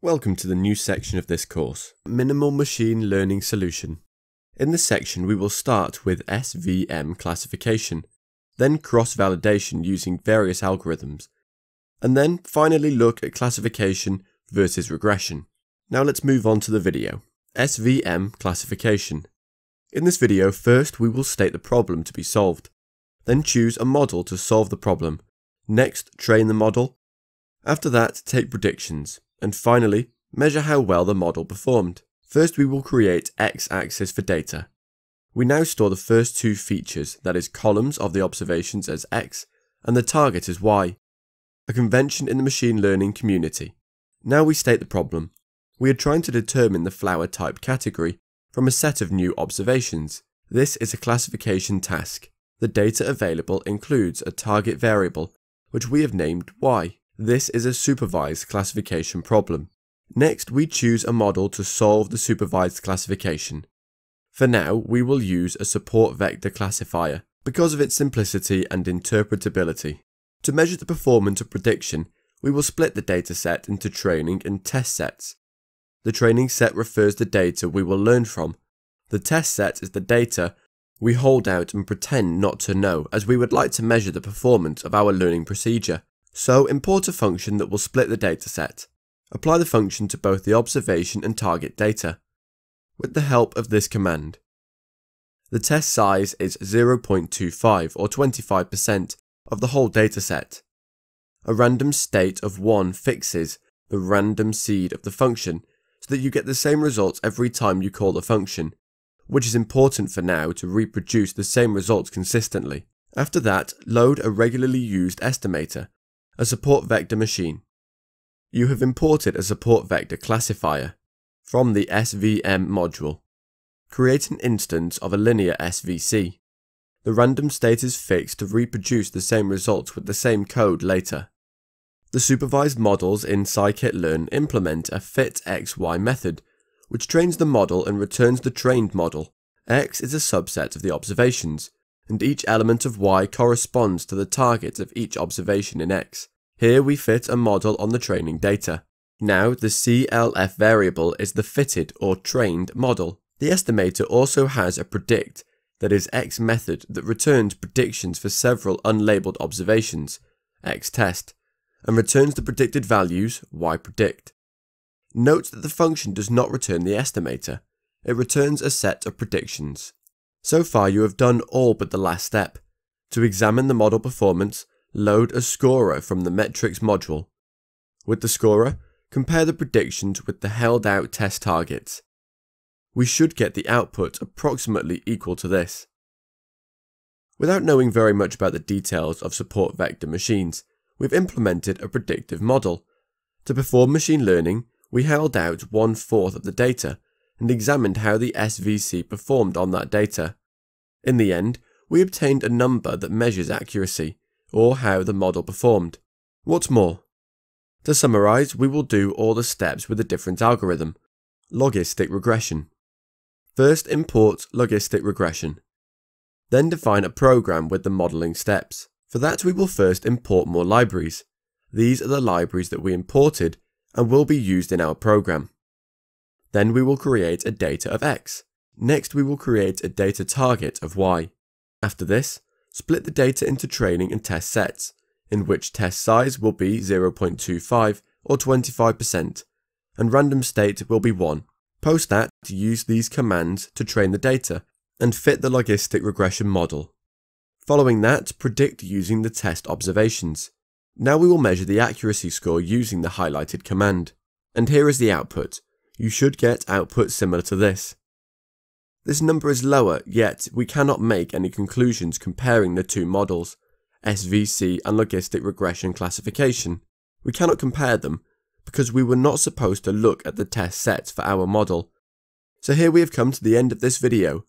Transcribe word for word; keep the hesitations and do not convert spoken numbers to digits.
Welcome to the new section of this course, Minimal Machine Learning Solution. In this section we will start with S V M classification, then cross-validation using various algorithms, and then finally look at classification versus regression. Now let's move on to the video. S V M classification. In this video first we will state the problem to be solved, then choose a model to solve the problem, next train the model, after that take predictions. And finally, measure how well the model performed. First we will create x-axis for data. We now store the first two features, that is columns of the observations as x, and the target as y, a convention in the machine learning community. Now we state the problem. We are trying to determine the flower type category from a set of new observations. This is a classification task. The data available includes a target variable, which we have named y. This is a supervised classification problem. Next, we choose a model to solve the supervised classification. For now, we will use a support vector classifier because of its simplicity and interpretability. To measure the performance of prediction, we will split the dataset into training and test sets. The training set refers to data we will learn from. The test set is the data we hold out and pretend not to know, as we would like to measure the performance of our learning procedure. So import a function that will split the dataset. Apply the function to both the observation and target data, with the help of this command. The test size is zero point two five or twenty-five percent of the whole dataset. A random state of one fixes the random seed of the function so that you get the same results every time you call the function, which is important for now to reproduce the same results consistently. After that, load a regularly used estimator, a support vector machine. You have imported a support vector classifier from the S V M module. Create an instance of a linear S V C. The random state is fixed to reproduce the same results with the same code later. The supervised models in scikit-learn implement a fit X Y method, which trains the model and returns the trained model. X is a subset of the observations, and each element of y corresponds to the target of each observation in x. Here we fit a model on the training data. Now the C L F variable is the fitted or trained model. The estimator also has a predict, that is x method, that returns predictions for several unlabeled observations, X test, and returns the predicted values, Y predict. Note that the function does not return the estimator. It returns a set of predictions. So far you have done all but the last step. To examine the model performance, load a scorer from the metrics module. With the scorer, compare the predictions with the held out test targets. We should get the output approximately equal to this. Without knowing very much about the details of support vector machines, we've implemented a predictive model. To perform machine learning, we held out one-fourth of the data and examined how the S V C performed on that data. In the end, we obtained a number that measures accuracy, or how the model performed. What's more? To summarize, we will do all the steps with a different algorithm, logistic regression. First, import logistic regression. Then define a program with the modeling steps. For that, we will first import more libraries. These are the libraries that we imported and will be used in our program. Then we will create a data of x. Next we will create a data target of y. After this, split the data into training and test sets, in which test size will be zero point two five or twenty-five percent, and random state will be one. Post that to use these commands to train the data and fit the logistic regression model. Following that, predict using the test observations. Now we will measure the accuracy score using the highlighted command. And here is the output. You should get output similar to this. This number is lower, yet we cannot make any conclusions comparing the two models, S V C and logistic regression classification. We cannot compare them, because we were not supposed to look at the test sets for our model. So here we have come to the end of this video.